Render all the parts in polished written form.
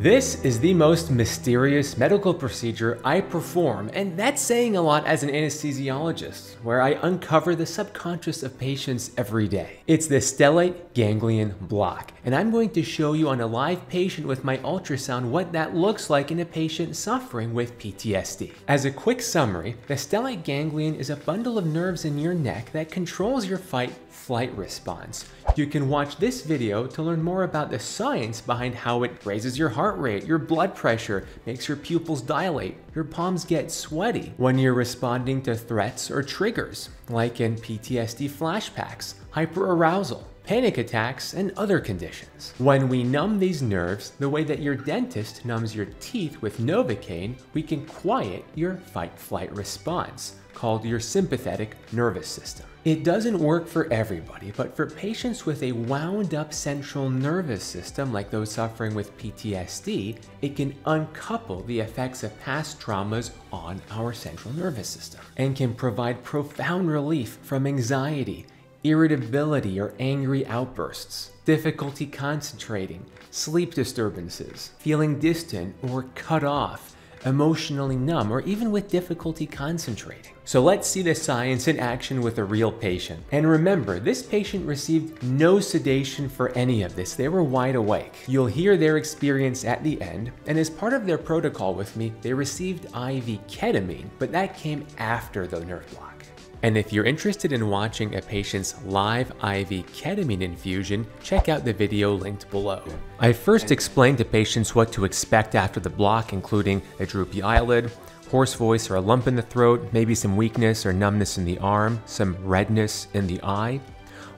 This is the most mysterious medical procedure I perform, and that's saying a lot as an anesthesiologist, where I uncover the subconscious of patients every day. It's the stellate ganglion block, and I'm going to show you on a live patient with my ultrasound what that looks like in a patient suffering with PTSD. As a quick summary, the stellate ganglion is a bundle of nerves in your neck that controls your fight-flight response. You can watch this video to learn more about the science behind how it raises your heart rate, your blood pressure, makes your pupils dilate, your palms get sweaty when you're responding to threats or triggers, like in PTSD flashbacks, hyperarousal, panic attacks, and other conditions. When we numb these nerves the way that your dentist numbs your teeth with Novocaine, we can quiet your fight-flight response, called your sympathetic nervous system. It doesn't work for everybody, but for patients with a wound-up central nervous system like those suffering with PTSD, it can uncouple the effects of past traumas on our central nervous system and can provide profound relief from anxiety, irritability or angry outbursts, difficulty concentrating, sleep disturbances, feeling distant or cut off, emotionally numb, or even with difficulty concentrating. So let's see the science in action with a real patient. And remember, this patient received no sedation for any of this. They were wide awake. You'll hear their experience at the end, and as part of their protocol with me, they received IV ketamine, but that came after the nerve block. And if you're interested in watching a patient's live IV ketamine infusion, check out the video linked below. I first explained to patients what to expect after the block, including a droopy eyelid, hoarse voice or a lump in the throat, maybe some weakness or numbness in the arm, some redness in the eye.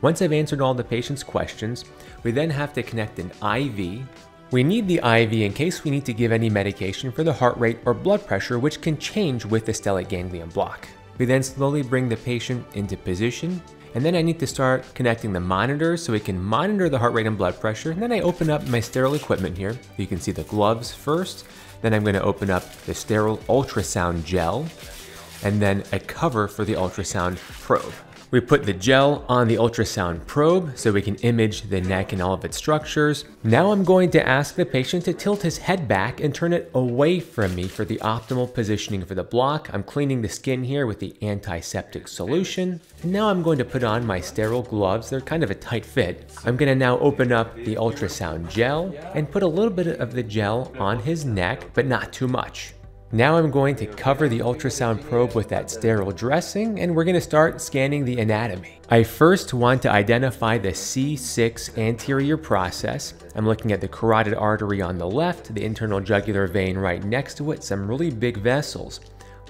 Once I've answered all the patient's questions, we then have to connect an IV. We need the IV in case we need to give any medication for the heart rate or blood pressure, which can change with the stellate ganglion block. We then slowly bring the patient into position, and then I need to start connecting the monitor so we can monitor the heart rate and blood pressure. And then I open up my sterile equipment here. You can see the gloves first, then I'm going to open up the sterile ultrasound gel, and then a cover for the ultrasound probe. We put the gel on the ultrasound probe so we can image the neck and all of its structures. Now I'm going to ask the patient to tilt his head back and turn it away from me for the optimal positioning for the block. I'm cleaning the skin here with the antiseptic solution. And now I'm going to put on my sterile gloves. They're kind of a tight fit. I'm gonna now open up the ultrasound gel and put a little bit of the gel on his neck, but not too much. Now I'm going to cover the ultrasound probe with that sterile dressing, and we're going to start scanning the anatomy. I first want to identify the C6 anterior process. I'm looking at the carotid artery on the left, the internal jugular vein right next to it, some really big vessels.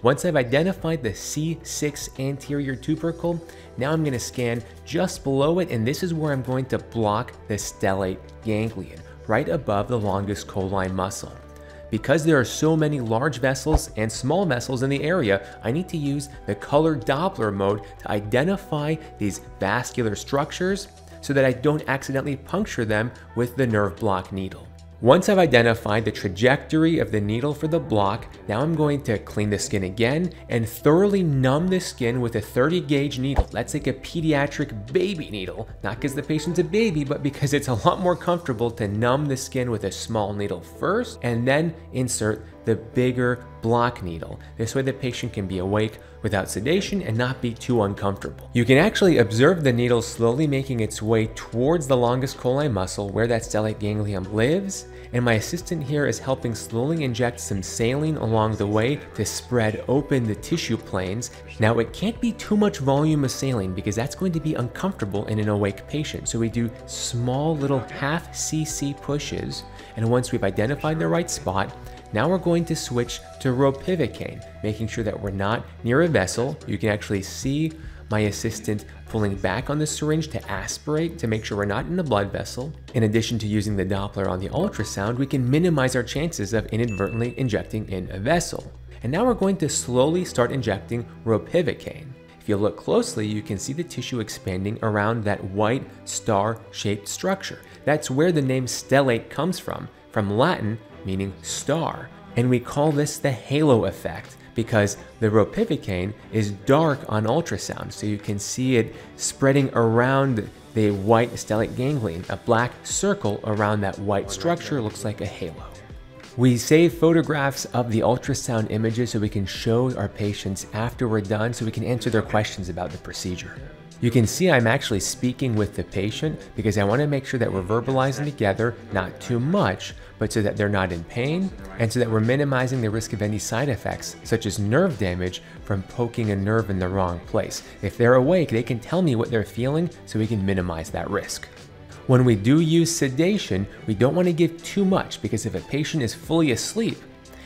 Once I've identified the C6 anterior tubercle, now I'm going to scan just below it, and this is where I'm going to block the stellate ganglion, right above the longus coli muscle. Because there are so many large vessels and small vessels in the area, I need to use the color Doppler mode to identify these vascular structures so that I don't accidentally puncture them with the nerve block needle. Once I've identified the trajectory of the needle for the block, now I'm going to clean the skin again and thoroughly numb the skin with a 30 gauge needle. That's like a pediatric baby needle, not because the patient's a baby, but because it's a lot more comfortable to numb the skin with a small needle first and then insert the bigger block needle. This way the patient can be awake without sedation and not be too uncomfortable. You can actually observe the needle slowly making its way towards the longus coli muscle where that stellate ganglion lives, and my assistant here is helping slowly inject some saline along the way to spread open the tissue planes. Now it can't be too much volume of saline because that's going to be uncomfortable in an awake patient, so we do small little half cc pushes, and once we've identified the right spot, now we're going to switch to ropivacaine, making sure that we're not near a vessel. You can actually see my assistant pulling back on the syringe to aspirate to make sure we're not in a blood vessel. In addition to using the Doppler on the ultrasound, we can minimize our chances of inadvertently injecting in a vessel. And now we're going to slowly start injecting ropivacaine. If you look closely, you can see the tissue expanding around that white star-shaped structure. That's where the name stellate comes from Latin, meaning star, and we call this the halo effect because the ropivacaine is dark on ultrasound, so you can see it spreading around the white stellate ganglion. A black circle around that white structure looks like a halo. We save photographs of the ultrasound images so we can show our patients after we're done so we can answer their questions about the procedure. You can see I'm actually speaking with the patient because I want to make sure that we're verbalizing together, not too much, but so that they're not in pain and so that we're minimizing the risk of any side effects, such as nerve damage from poking a nerve in the wrong place. If they're awake, they can tell me what they're feeling so we can minimize that risk. When we do use sedation, we don't want to give too much because if a patient is fully asleep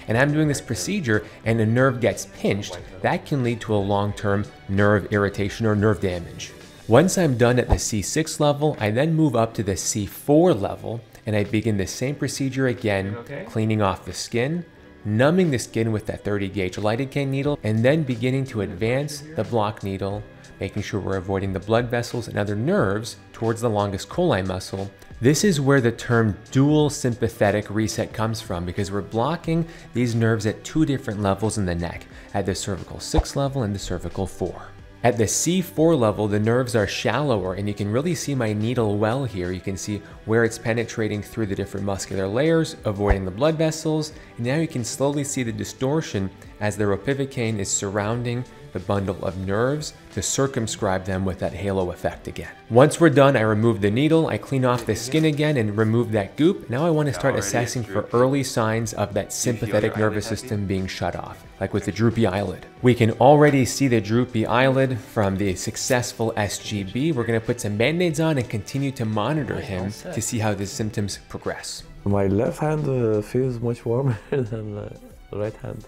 and I'm doing this procedure and a nerve gets pinched, that can lead to a long-term nerve irritation or nerve damage. Once I'm done at the C6 level, I then move up to the C4 level and I begin the same procedure again, cleaning off the skin, numbing the skin with that 30-gauge lidocaine needle, and then beginning to advance the block needle, making sure we're avoiding the blood vessels and other nerves towards the longus coli muscle. This is where the term dual sympathetic reset comes from because we're blocking these nerves at two different levels in the neck, at the cervical 6 level and the cervical 4. At the C4 level, the nerves are shallower and you can really see my needle well here. You can see where it's penetrating through the different muscular layers, avoiding the blood vessels. And now you can slowly see the distortion as the ropivacaine is surrounding the bundle of nerves to circumscribe them with that halo effect again. Once we're done, I remove the needle, I clean off the skin again and remove that goop. Now I want to start assessing for early signs of that sympathetic nervous system being shut off, like with the droopy eyelid. We can already see the droopy eyelid from the successful SGB. We're going to put some band-aids on and continue to monitor him to see how the symptoms progress. My left hand feels much warmer than the right hand.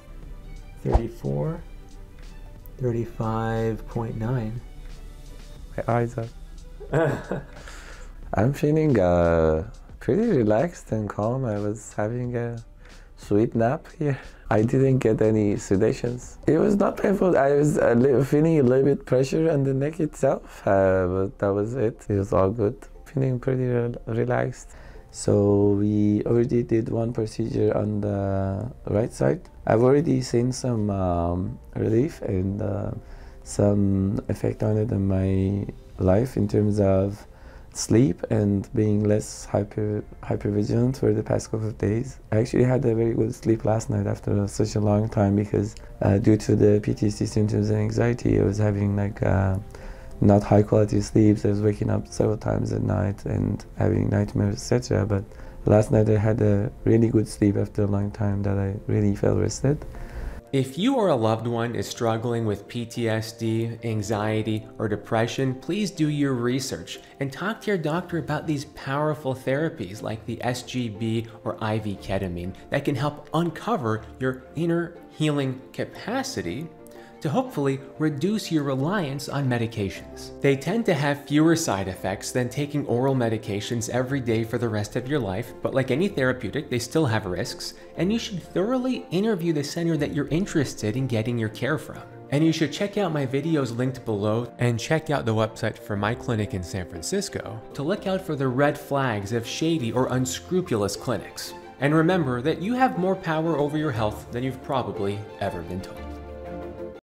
34. 35.9. My eyes are. I'm feeling pretty relaxed and calm. I was having a sweet nap here. I didn't get any sedations. It was not painful. I was feeling a little bit pressure on the neck itself, but that was it. It was all good. Feeling pretty relaxed. So we already did one procedure on the right side. I've already seen some relief and some effect on it in my life in terms of sleep and being less hypervigilant for the past couple of days. I actually had a very good sleep last night after such a long time because due to the PTSD symptoms and anxiety, I was having like not high quality sleeps. I was waking up several times at night and having nightmares, etc. But last night I had a really good sleep after a long time that I really felt rested. If you or a loved one is struggling with PTSD, anxiety, or depression, please do your research and talk to your doctor about these powerful therapies like the SGB or IV ketamine that can help uncover your inner healing capacity to hopefully reduce your reliance on medications. They tend to have fewer side effects than taking oral medications every day for the rest of your life, but like any therapeutic, they still have risks, and you should thoroughly interview the center that you're interested in getting your care from. And you should check out my videos linked below and check out the website for my clinic in San Francisco to look out for the red flags of shady or unscrupulous clinics. And remember that you have more power over your health than you've probably ever been told.